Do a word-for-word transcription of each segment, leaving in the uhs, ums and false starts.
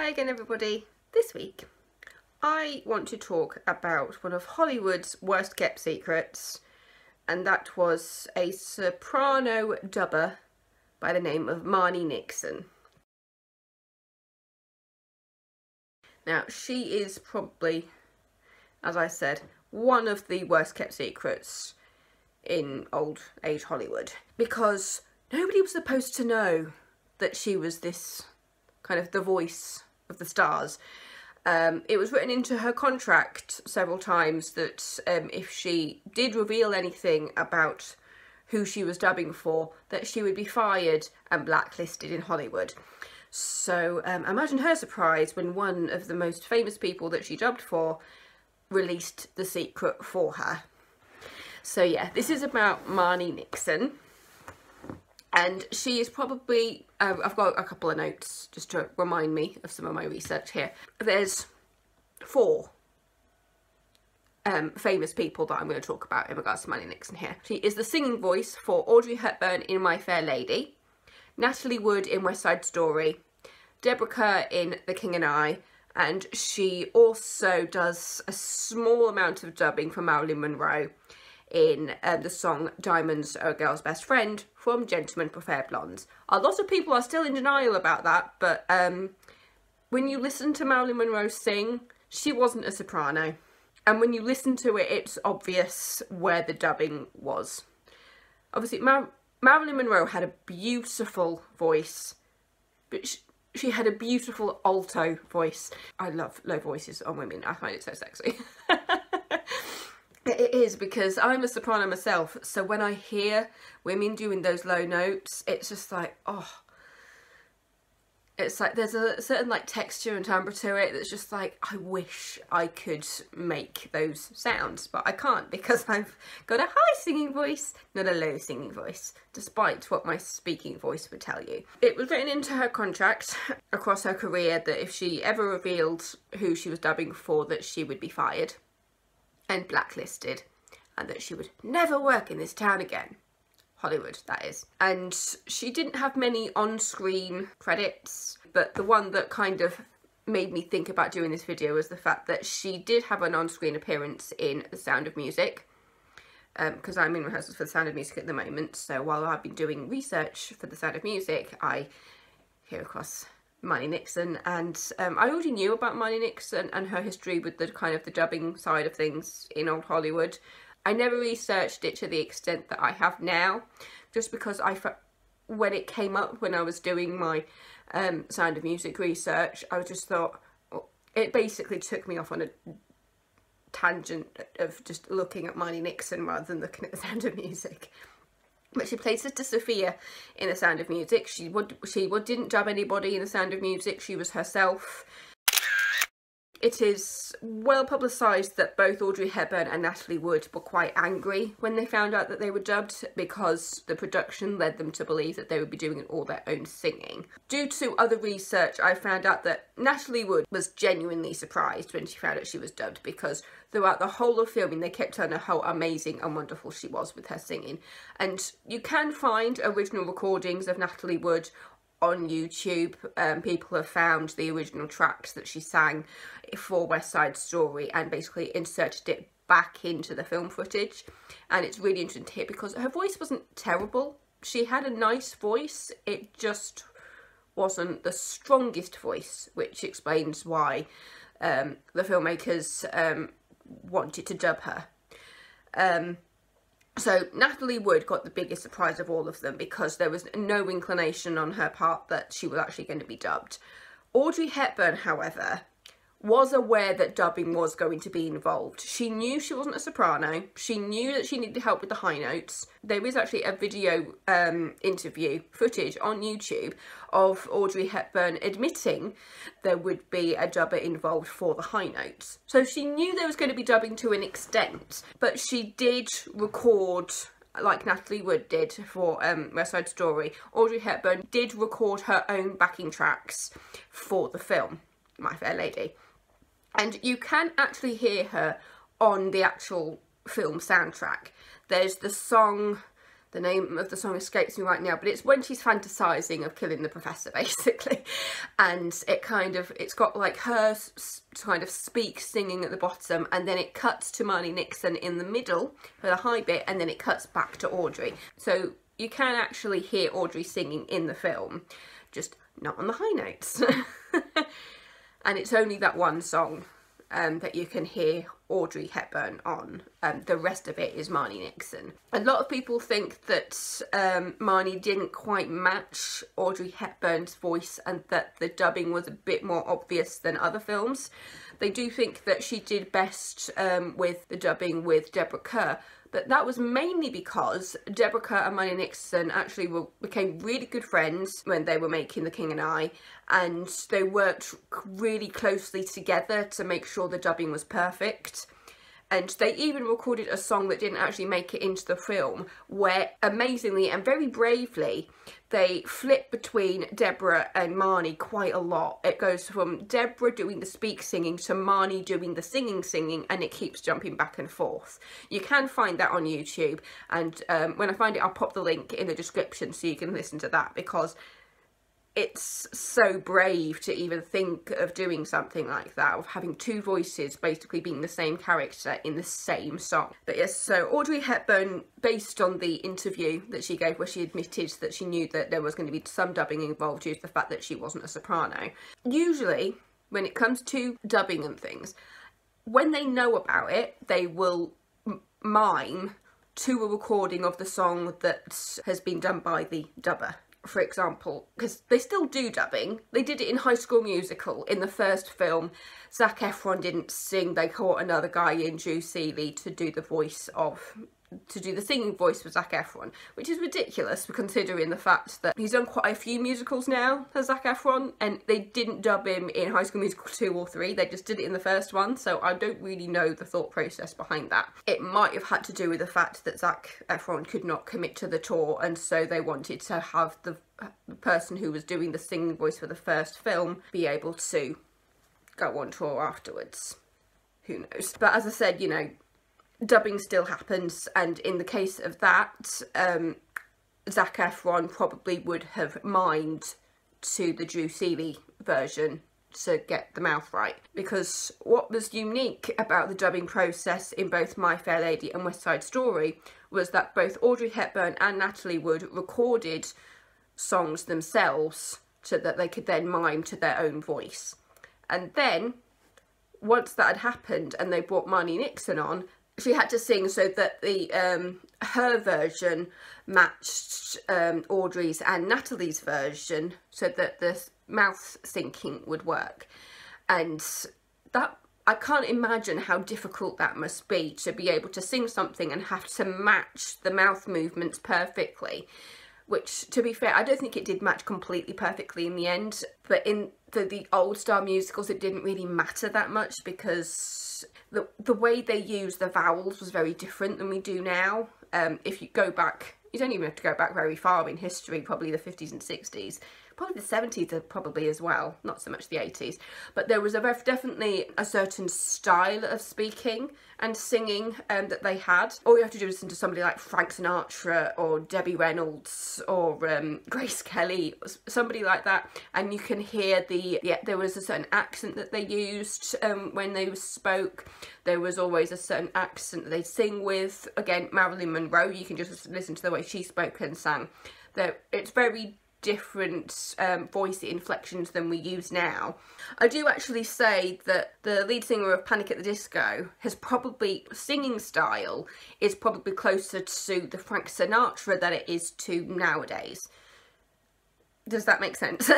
Hi again everybody. This week I want to talk about one of Hollywood's worst kept secrets, and that was a soprano dubber by the name of Marni Nixon. Now she is probably, as I said, one of the worst kept secrets in old age Hollywood, because nobody was supposed to know that she was this kind of the voice of the stars. Um, it was written into her contract several times that um, if she did reveal anything about who she was dubbing for, that she would be fired and blacklisted in Hollywood. So um, imagine her surprise when one of the most famous people that she dubbed for released the secret for her. So yeah, this is about Marni Nixon. And she is probably, uh, I've got a couple of notes just to remind me of some of my research here. There's four um, famous people that I'm going to talk about in regards to Marni Nixon here. She is the singing voice for Audrey Hepburn in My Fair Lady, Natalie Wood in West Side Story, Deborah Kerr in The King and I, and she also does a small amount of dubbing for Marilyn Monroe in um, the song Diamonds Are a Girl's Best Friend from Gentlemen Prefer Blondes. A lot of people are still in denial about that, but um, when you listen to Marilyn Monroe sing, she wasn't a soprano. And when you listen to it, it's obvious where the dubbing was. Obviously, Mar Marilyn Monroe had a beautiful voice, but she, she had a beautiful alto voice. I love low voices on women. I find it so sexy. It is, because I'm a soprano myself, so when I hear women doing those low notes, it's just like, oh, it's like there's a certain like texture and timbre to it that's just like, I wish I could make those sounds, but I can't, because I've got a high singing voice, not a low singing voice, despite what my speaking voice would tell you. It was written into her contract across her career that if she ever revealed who she was dubbing for, that she would be fired and blacklisted, and that she would never work in this town again. Hollywood, that is. And she didn't have many on-screen credits, but the one that kind of made me think about doing this video was the fact that she did have an on-screen appearance in The Sound of Music, because um, I'm in rehearsals for The Sound of Music at the moment, so while I've been doing research for The Sound of Music, I came across Marni Nixon, and um, I already knew about Marni Nixon and her history with the kind of the dubbing side of things in old Hollywood. I never researched it to the extent that I have now, just because I, when it came up when I was doing my um, Sound of Music research, I just thought, well, it basically took me off on a tangent of just looking at Marni Nixon rather than looking at The Sound of Music. But she played Sister Sophia in The Sound of Music. She would, she would, didn't dub anybody in The Sound of Music. She was herself. It is well publicised that both Audrey Hepburn and Natalie Wood were quite angry when they found out that they were dubbed, because the production led them to believe that they would be doing all their own singing. Due to other research, I found out that Natalie Wood was genuinely surprised when she found out she was dubbed, because throughout the whole of filming they kept telling her how amazing and wonderful she was with her singing. And you can find original recordings of Natalie Wood on YouTube. Um, people have found the original tracks that she sang for West Side Story and basically inserted it back into the film footage, and it's really interesting to hear, because her voice wasn't terrible. She had a nice voice, it just wasn't the strongest voice, which explains why um, the filmmakers um, wanted to dub her. Um, So Natalie Wood got the biggest surprise of all of them, because there was no inclination on her part that she was actually going to be dubbed. Audrey Hepburn, however, was aware that dubbing was going to be involved. She knew she wasn't a soprano. She knew that she needed help with the high notes. There is actually a video um, interview footage on YouTube of Audrey Hepburn admitting there would be a dubber involved for the high notes. So she knew there was going to be dubbing to an extent, but she did record, like Natalie Wood did for um, West Side Story, Audrey Hepburn did record her own backing tracks for the film My Fair Lady. And you can actually hear her on the actual film soundtrack. There's the song The name of the song escapes me right now, but it's when she's fantasizing of killing the professor, basically. And it kind of, it's got like her s kind of speak singing at the bottom, and then it cuts to Marni Nixon in the middle for the high bit, and then it cuts back to Audrey. So you can actually hear Audrey singing in the film, just not on the high notes. And it's only that one song Um, that you can hear Audrey Hepburn on. Um, the rest of it is Marni Nixon. A lot of people think that um, Marni didn't quite match Audrey Hepburn's voice and that the dubbing was a bit more obvious than other films. They do think that she did best um, with the dubbing with Deborah Kerr, but that was mainly because Deborah Kerr and Marni Nixon actually were, became really good friends when they were making The King and I, and they worked really closely together to make sure the dubbing was perfect. And they even recorded a song that didn't actually make it into the film, where amazingly and very bravely they flip between Deborah and Marni quite a lot. It goes from Deborah doing the speak singing to Marni doing the singing singing, and it keeps jumping back and forth. You can find that on YouTube, and um, when I find it I'll pop the link in the description so you can listen to that, because it's so brave to even think of doing something like that, of having two voices basically being the same character in the same song. But yes, so Audrey Hepburn, based on the interview that she gave where she admitted that she knew that there was going to be some dubbing involved due to the fact that she wasn't a soprano. Usually, when it comes to dubbing and things, when they know about it, they will mime to a recording of the song that has been done by the dubber. For example, because they still do dubbing. They did it in High School Musical. In the first film, Zac Efron didn't sing. They caught another guy in, Drew Seeley, to do the voice of, to do the singing voice for Zac Efron, which is ridiculous considering the fact that he's done quite a few musicals now as Zac Efron, and they didn't dub him in High School Musical two or three. They just did it in the first one, so I don't really know the thought process behind that. It might have had to do with the fact that Zac Efron could not commit to the tour, and so they wanted to have the person who was doing the singing voice for the first film be able to go on tour afterwards. Who knows? But as I said, you know, dubbing still happens, and in the case of that, um, Zac Efron probably would have mimed to the Drew Seeley version to get the mouth right. Because what was unique about the dubbing process in both My Fair Lady and West Side Story was that both Audrey Hepburn and Natalie Wood recorded songs themselves so that they could then mime to their own voice. And then, once that had happened and they brought Marni Nixon on, she had to sing so that the um, her version matched um, Audrey's and Natalie's version, so that the mouth syncing would work. And that, I can't imagine how difficult that must be, to be able to sing something and have to match the mouth movements perfectly. Which, to be fair, I don't think it did match completely perfectly in the end, but in the, the old style musicals it didn't really matter that much, because the, the way they used the vowels was very different than we do now. Um, if you go back, you don't even have to go back very far in history, probably the fifties and sixties, probably the seventies probably as well, not so much the eighties, but there was a definitely a certain style of speaking and singing um, that they had. All you have to do is listen to somebody like Frank Sinatra or Debbie Reynolds or um, Grace Kelly, somebody like that, and you can hear the, yeah, there was a certain accent that they used um, when they spoke. There was always a certain accent that they sing with. Again, Marilyn Monroe, you can just listen to the way she spoke and sang. They're, it's very different um, voice inflections than we use now. I do actually say that the lead singer of Panic at the Disco has probably, singing style is probably closer to the Frank Sinatra than it is to nowadays. Does that make sense?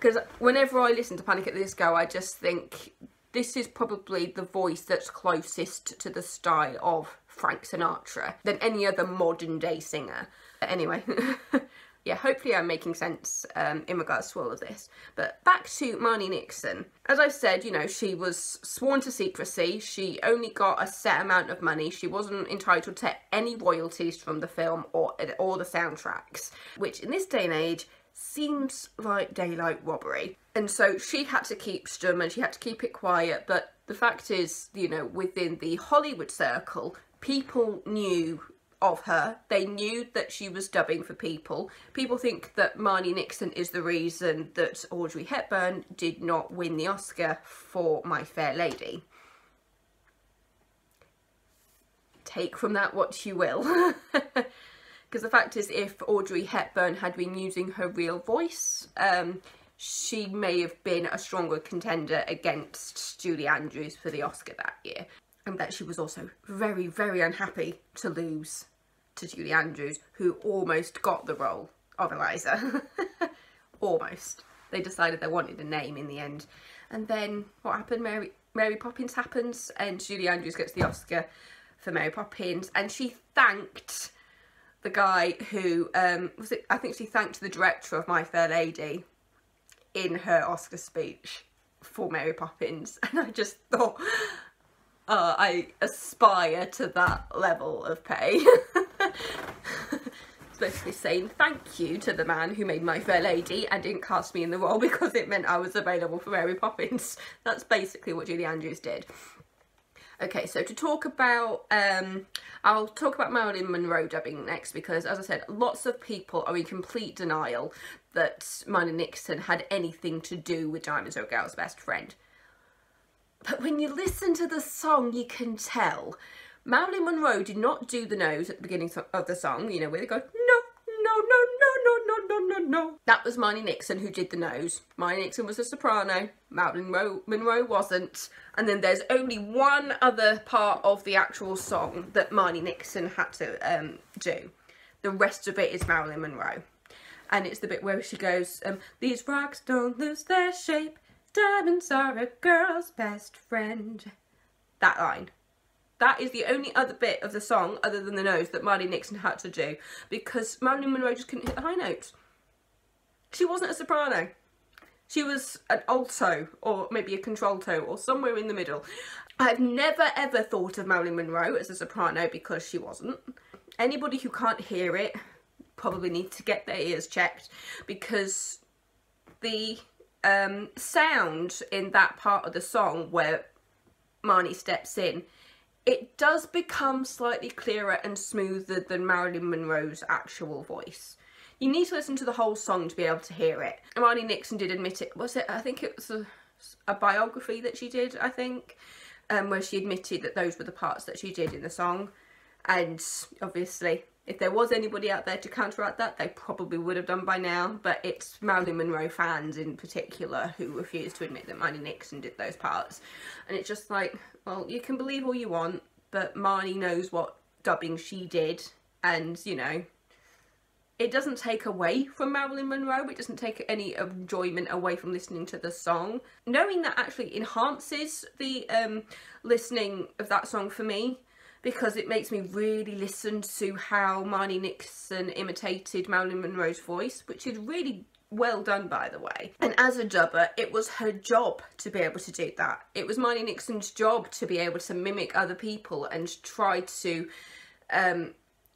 Because whenever I listen to Panic at the Disco, I just think this is probably the voice that's closest to the style of Frank Sinatra than any other modern day singer. But anyway. Yeah, hopefully I'm making sense um, in regards to all of this. But back to Marni Nixon. As I've said, you know, she was sworn to secrecy. She only got a set amount of money. She wasn't entitled to any royalties from the film or, or the soundtracks, which in this day and age seems like daylight robbery. And so she had to keep stum and she had to keep it quiet. But the fact is, you know, within the Hollywood circle, people knew of her. They knew that she was dubbing for people. People think that Marni Nixon is the reason that Audrey Hepburn did not win the Oscar for My Fair Lady. Take from that what you will. Because the fact is, if Audrey Hepburn had been using her real voice, um, she may have been a stronger contender against Julie Andrews for the Oscar that year. And that she was also very, very unhappy to lose to Julie Andrews, who almost got the role of Eliza. Almost. They decided they wanted a name in the end. And then what happened? Mary, Mary Poppins happens, and Julie Andrews gets the Oscar for Mary Poppins, and she thanked the guy who, um, was it, I think she thanked the director of My Fair Lady in her Oscar speech for Mary Poppins. And I just thought, oh, I aspire to that level of pay. It's basically saying thank you to the man who made My Fair Lady and didn't cast me in the role because it meant I was available for Mary Poppins. That's basically what Julie Andrews did. Okay, so to talk about, um, I'll talk about Marilyn Monroe dubbing next, because as I said, lots of people are in complete denial that Marni Nixon had anything to do with Diamonds Are a Girl's Best Friend. But when you listen to the song, you can tell. Marilyn Monroe did not do the nose at the beginning of the song, you know, where they go, no, no, no, no, no, no, no, no, no. That was Marni Nixon who did the nose. Marni Nixon was a soprano, Marilyn Monroe wasn't. And then there's only one other part of the actual song that Marni Nixon had to um, do. The rest of it is Marilyn Monroe. And it's the bit where she goes, um, these rocks don't lose their shape, diamonds are a girl's best friend. That line. That is the only other bit of the song, other than the nose, that Marni Nixon had to do, because Marilyn Monroe just couldn't hit the high notes. She wasn't a soprano. She was an alto, or maybe a contralto, or somewhere in the middle. I've never ever thought of Marilyn Monroe as a soprano, because she wasn't. Anybody who can't hear it probably need to get their ears checked, because the um, sound in that part of the song where Marni steps in, it does become slightly clearer and smoother than Marilyn Monroe's actual voice. You need to listen to the whole song to be able to hear it. Marni Nixon did admit it, was it, I think it was a, a biography that she did, I think, um, where she admitted that those were the parts that she did in the song. And obviously, if there was anybody out there to counteract that, they probably would have done by now, but it's Marilyn Monroe fans in particular who refuse to admit that Marni Nixon did those parts. And it's just like, well, you can believe all you want, but Marni knows what dubbing she did, and, you know, it doesn't take away from Marilyn Monroe, it doesn't take any enjoyment away from listening to the song. Knowing that actually enhances the um, listening of that song for me, because it makes me really listen to how Marni Nixon imitated Marilyn Monroe's voice, which is really well done, by the way. And as a dubber, it was her job to be able to do that. It was Marni Nixon's job to be able to mimic other people and try to um,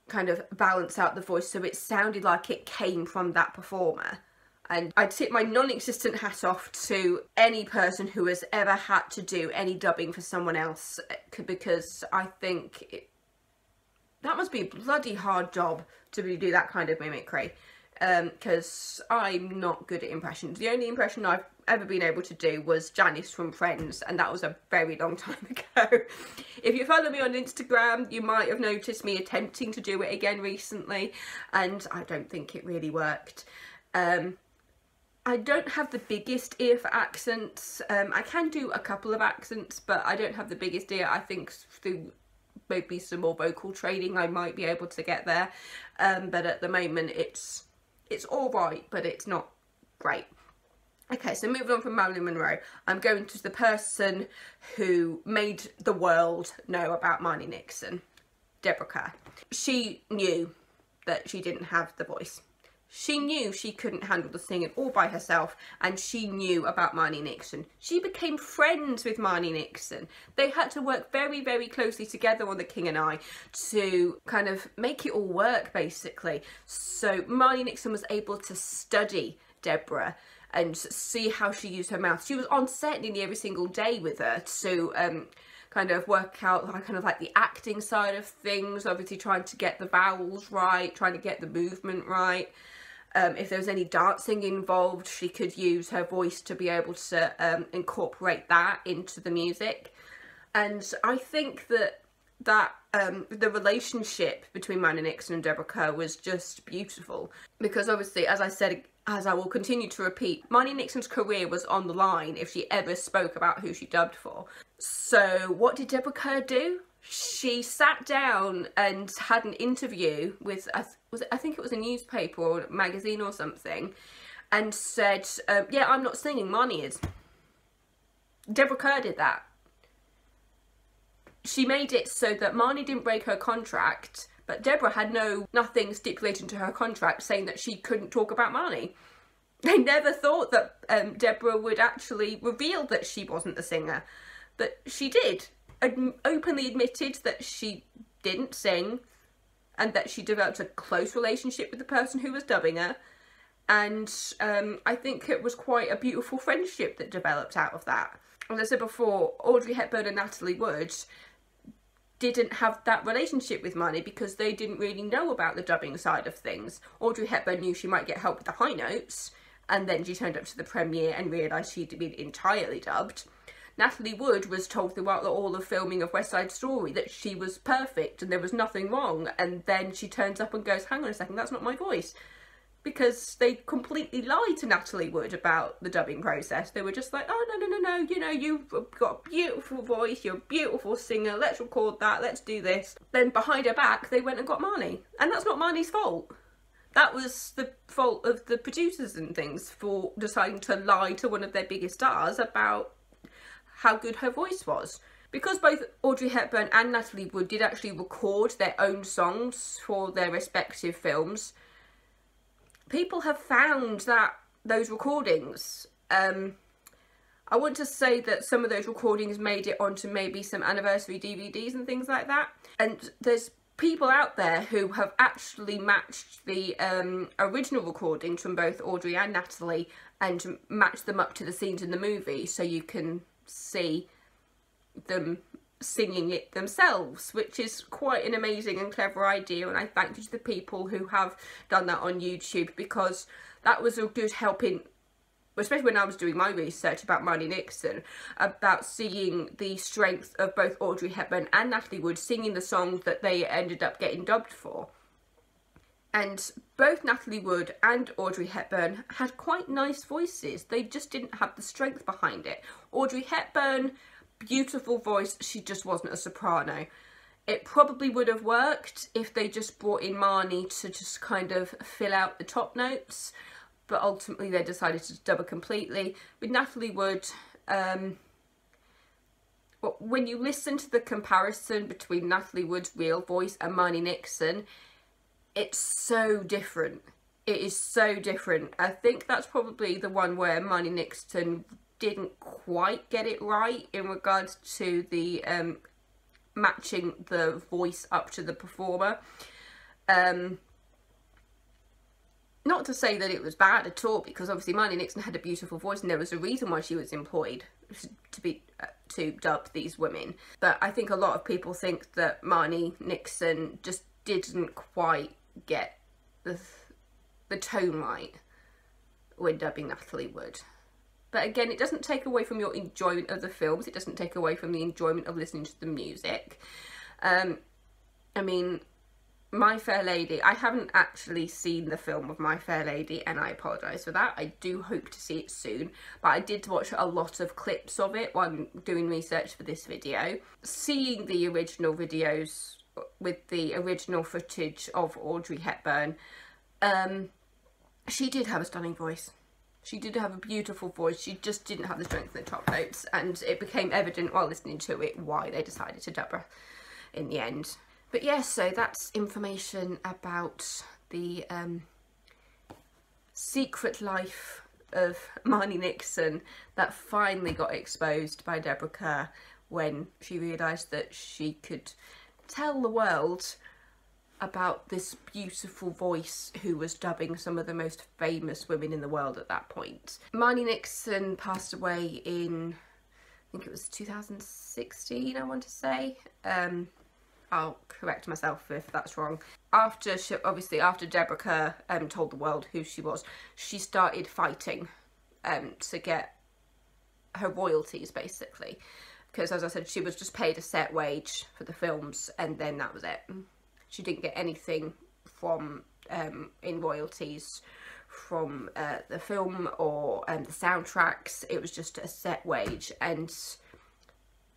kind of balance out the voice so it sounded like it came from that performer. And I tip my non-existent hat off to any person who has ever had to do any dubbing for someone else, because I think it, that must be a bloody hard job to do that kind of mimicry, because um, I'm not good at impressions. The only impression I've ever been able to do was Janis from Friends, and that was a very long time ago. If you follow me on Instagram, you might have noticed me attempting to do it again recently, and I don't think it really worked. Um, I don't have the biggest ear for accents. Um, I can do a couple of accents, but I don't have the biggest ear. I think through maybe some more vocal training I might be able to get there. Um, but at the moment it's it's all right, but it's not great. Okay, so moving on from Marilyn Monroe, I'm going to the person who made the world know about Marni Nixon, Deborah Kerr. She knew that she didn't have the voice. She knew she couldn't handle the singing all by herself, and she knew about Marni Nixon. She became friends with Marni Nixon. They had to work very, very closely together on The King and I to kind of make it all work, basically. So Marni Nixon was able to study Deborah and see how she used her mouth. She was on set nearly every single day with her to um, kind of work out kind of like the acting side of things, obviously trying to get the vowels right, trying to get the movement right. Um, if there was any dancing involved, she could use her voice to be able to um, incorporate that into the music. And I think that that um, the relationship between Marni Nixon and Deborah Kerr was just beautiful, because obviously, as I said, as I will continue to repeat, Marni Nixon's career was on the line if she ever spoke about who she dubbed for. So what did Deborah Kerr do? She sat down and had an interview with, I, th was it, I think it was a newspaper or a magazine or something, and said, um, yeah, I'm not singing, Marni is. Deborah Kerr did that. She made it so that Marni didn't break her contract, but Deborah had no nothing stipulated to her contract saying that she couldn't talk about Marni. They never thought that um, Deborah would actually reveal that she wasn't the singer, but she did. Openly admitted that she didn't sing and that she developed a close relationship with the person who was dubbing her, and um, I think it was quite a beautiful friendship that developed out of that. As I said before, Audrey Hepburn and Natalie Wood didn't have that relationship with Marni because they didn't really know about the dubbing side of things. Audrey Hepburn knew she might get help with the high notes, and then she turned up to the premiere and realised she'd been entirely dubbed. Natalie Wood was told throughout all the filming of West Side Story that she was perfect and there was nothing wrong, and then she turns up and goes, hang on a second, that's not my voice. Because they completely lied to Natalie Wood about the dubbing process. They were just like, oh no, no, no, no, you know, you've got a beautiful voice, you're a beautiful singer, let's record that, let's do this. Then behind her back, they went and got Marni. And that's not Marni's fault. That was the fault of the producers and things for deciding to lie to one of their biggest stars about how good her voice was. Because both Audrey Hepburn and Natalie Wood did actually record their own songs for their respective films, people have found that those recordings, um, I want to say that some of those recordings made it onto maybe some anniversary D V Ds and things like that, and there's people out there who have actually matched the um, original recordings from both Audrey and Natalie and matched them up to the scenes in the movie so you can see them singing it themselves, which is quite an amazing and clever idea, and I thank you to the people who have done that on YouTube, because that was a good help in, especially when I was doing my research about Marni Nixon, about seeing the strength of both Audrey Hepburn and Natalie Wood singing the song that they ended up getting dubbed for. And both Natalie Wood and Audrey Hepburn had quite nice voices. They just didn't have the strength behind it. Audrey Hepburn, beautiful voice, she just wasn't a soprano. It probably would have worked if they just brought in Marni to just kind of fill out the top notes, but ultimately they decided to dub her completely. With Natalie Wood, um, well, when you listen to the comparison between Natalie Wood's real voice and Marni Nixon, it's so different. It is so different. I think that's probably the one where Marni Nixon didn't quite get it right in regards to the um, matching the voice up to the performer. Um, not to say that it was bad at all, because obviously Marni Nixon had a beautiful voice and there was a reason why she was employed to be uh, to dub these women. But I think a lot of people think that Marni Nixon just didn't quite get the, the tone right when dubbing Natalie Wood. But again, it doesn't take away from your enjoyment of the films, it doesn't take away from the enjoyment of listening to the music. Um, I mean, My Fair Lady, I haven't actually seen the film of My Fair Lady and I apologise for that. I do hope to see it soon, but I did watch a lot of clips of it while I'm doing research for this video. Seeing the original videos with the original footage of Audrey Hepburn, um, she did have a stunning voice. She did have a beautiful voice, she just didn't have the strength in the top notes, and it became evident while listening to it why they decided to dub her in the end. But yes, yeah, so that's information about the um, secret life of Marni Nixon that finally got exposed by Deborah Kerr when she realised that she could tell the world about this beautiful voice who was dubbing some of the most famous women in the world at that point. Marni Nixon passed away in think it was two thousand sixteen, I want to say. Um, I'll correct myself if that's wrong. After she, obviously after Deborah Kerr um, told the world who she was, she started fighting um, to get her royalties, basically. Because as I said, she was just paid a set wage for the films and then that was it. She didn't get anything from um, in royalties from uh, the film or um, the soundtracks. It was just a set wage, and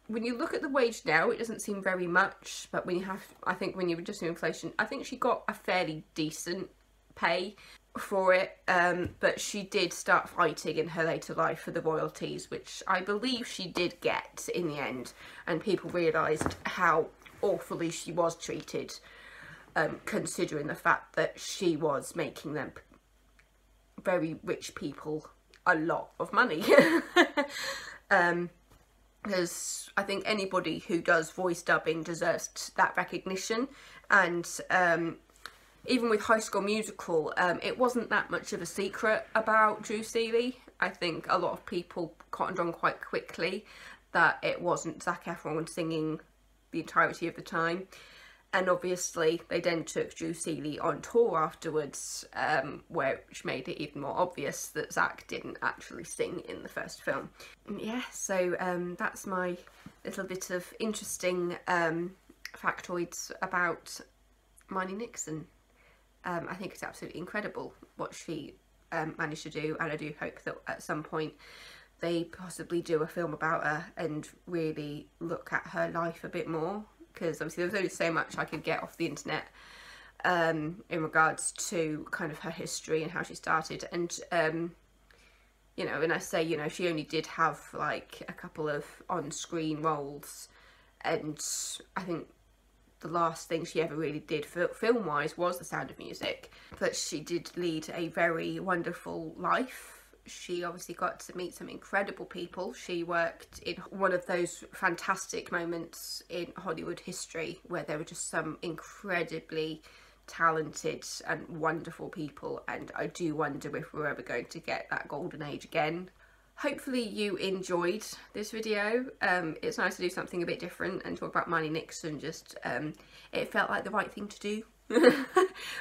when you look at the wage now, it doesn't seem very much, but when you have, I think when you adjust to inflation, I think she got a fairly decent pay for it, um, but she did start fighting in her later life for the royalties, which I believe she did get in the end, and people realised how awfully she was treated, um, considering the fact that she was making them very rich people a lot of money. um, Because I think anybody who does voice dubbing deserves that recognition. And um, even with High School Musical, um, it wasn't that much of a secret about Drew Seeley. I think a lot of people cottoned on quite quickly that it wasn't Zac Efron singing the entirety of the time. And obviously they then took Drew Seeley on tour afterwards, um, which made it even more obvious that Zac didn't actually sing in the first film. Yeah, so um, that's my little bit of interesting um, factoids about Marni Nixon. Um, I think it's absolutely incredible what she um, managed to do, and I do hope that at some point they possibly do a film about her and really look at her life a bit more, because obviously there was only so much I could get off the internet um, in regards to kind of her history and how she started. And, um, you know, and I say, you know, she only did have like a couple of on-screen roles, and I think the last thing she ever really did film-wise was The Sound of Music, but she did lead a very wonderful life. She obviously got to meet some incredible people. She worked in one of those fantastic moments in Hollywood history where there were just some incredibly talented and wonderful people, and I do wonder if we're ever going to get that golden age again. Hopefully you enjoyed this video. Um, it's nice to do something a bit different and talk about Marni Nixon. Just um, it felt like the right thing to do.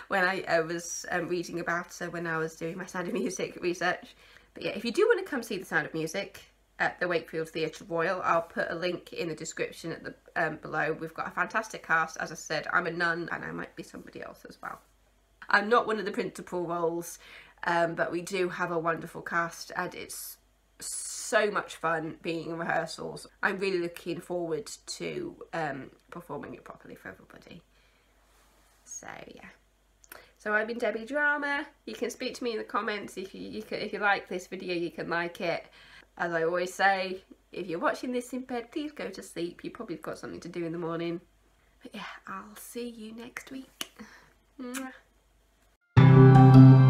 When I uh, was um, reading about her when I was doing my Sound of Music research. But yeah, if you do want to come see The Sound of Music at the Wakefield Theatre Royal, I'll put a link in the description at the um, below. We've got a fantastic cast. As I said, I'm a nun and I might be somebody else as well. I'm not one of the principal roles, um, but we do have a wonderful cast, and it's so much fun being in rehearsals. I'm really looking forward to um, performing it properly for everybody. So yeah, so I've been Debbie Drama. You can speak to me in the comments. If you, you can, if you like this video, you can like it. As I always say, if you're watching this in bed, please go to sleep. You probably have got something to do in the morning. But yeah, I'll see you next week. Mwah.